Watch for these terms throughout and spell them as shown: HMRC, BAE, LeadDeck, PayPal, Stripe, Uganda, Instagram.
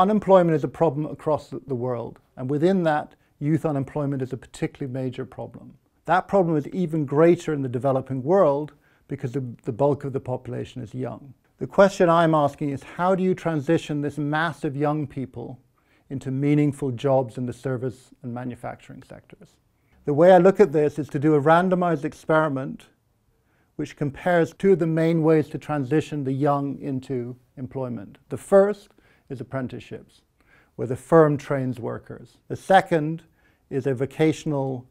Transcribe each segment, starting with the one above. Unemployment is a problem across the world, and within that, youth unemployment is a particularly major problem. That problem is even greater in the developing world because the bulk of the population is young. The question I'm asking is, how do you transition this mass of young people into meaningful jobs in the service and manufacturing sectors? The way I look at this is to do a randomized experiment which compares two of the main ways to transition the young into employment. The first is apprenticeships, where the firm trains workers. The second is a vocational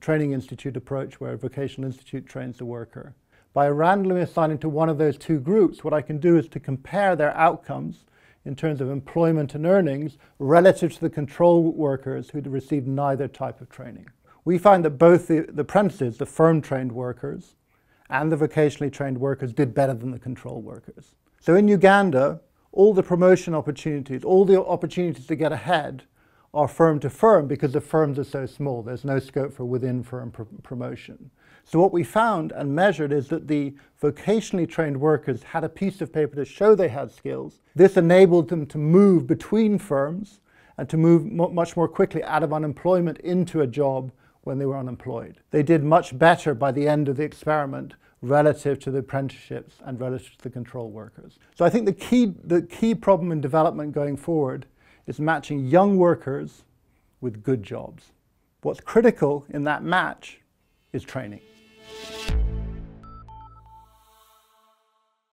training institute approach, where a vocational institute trains the worker. By randomly assigning to one of those two groups, what I can do is to compare their outcomes in terms of employment and earnings relative to the control workers who received neither type of training. We find that both the apprentices, the firm-trained workers, and the vocationally trained workers did better than the control workers. So in Uganda, all the promotion opportunities, all the opportunities to get ahead are firm to firm because the firms are so small. There's no scope for within firm promotion. So what we found and measured is that the vocationally trained workers had a piece of paper to show they had skills. This enabled them to move between firms and to move much more quickly out of unemployment into a job when they were unemployed. They did much better by the end of the experiment relative to the apprenticeships and relative to the control workers. So I think the key problem in development going forward is matching young workers with good jobs. What's critical in that match is training.